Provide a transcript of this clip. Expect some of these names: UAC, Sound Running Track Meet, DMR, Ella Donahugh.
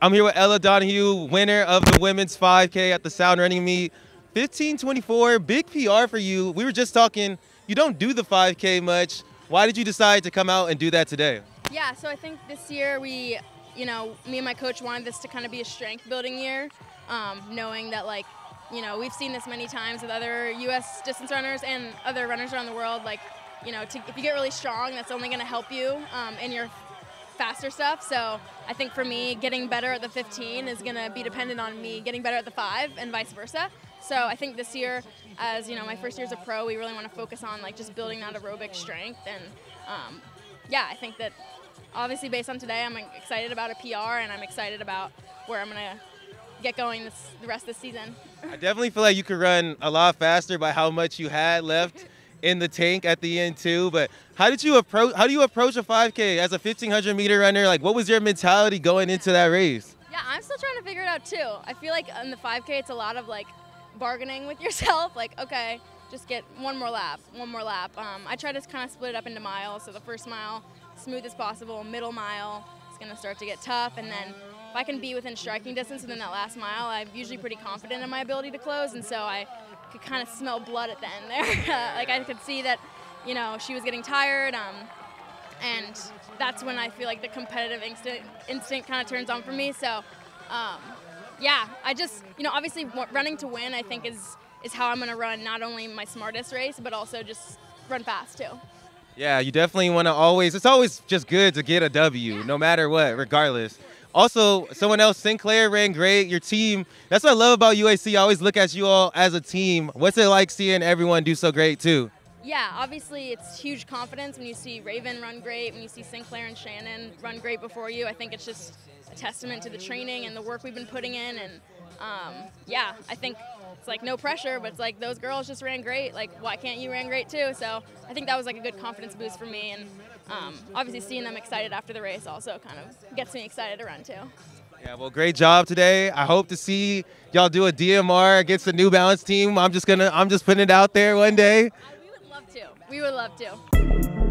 I'm here with Ella Donahugh, winner of the women's 5K at the Sound Running Meet. 15:24, big PR for you. We were just talking, you don't do the 5K much. Why did you decide to come out and do that today? Yeah, so I think this year we, me and my coach wanted this to kind of be a strength building year, knowing that we've seen this many times with other U.S. distance runners and other runners around the world. If you get really strong, that's only going to help you in your faster stuff. So I think for me, getting better at the 15 is going to be dependent on me getting better at the 5 and vice versa. So I think this year, as my first year as a pro, we really want to focus on just building that aerobic strength. And yeah, I think that obviously based on today, I'm excited about a PR and I'm excited about where I'm going to get going the rest of the season. I definitely feel like you could run a lot faster by how much you had left in the tank at the end too. But how do you approach a 5K as a 1500 meter runner? What was your mentality going into that race? Yeah, I'm still trying to figure it out too. I feel like in the 5K, it's a lot of bargaining with yourself. Okay, just get one more lap. I try to kind of split it up into miles. So the first mile, smooth as possible. Middle mile, it's gonna start to get tough, and then if I can be within striking distance within that last mile, I'm usually pretty confident in my ability to close, and so I could kind of smell blood at the end there. I could see that, she was getting tired, and that's when I feel like the competitive instinct kind of turns on for me. So, yeah, I just, obviously running to win, I think is how I'm gonna run not only my smartest race, but also just run fast too. Yeah, you definitely want to always. It's always just good to get a W, yeah, no matter what, regardless. Also, someone else, Sinclair ran great, your team. That's what I love about UAC. I always look at you all as a team. What's it like seeing everyone do so great too? Yeah, obviously it's huge confidence when you see Raven run great, when you see Sinclair and Shannon run great before you. I think it's just a testament to the training and the work we've been putting in. And yeah, I think it's no pressure, but it's those girls just ran great. Why can't you run great too? So I think that was a good confidence boost for me. And obviously seeing them excited after the race also kind of gets me excited to run too. Yeah, well, great job today. I hope to see y'all do a DMR against the New Balance team. I'm just putting it out there one day. We would love to.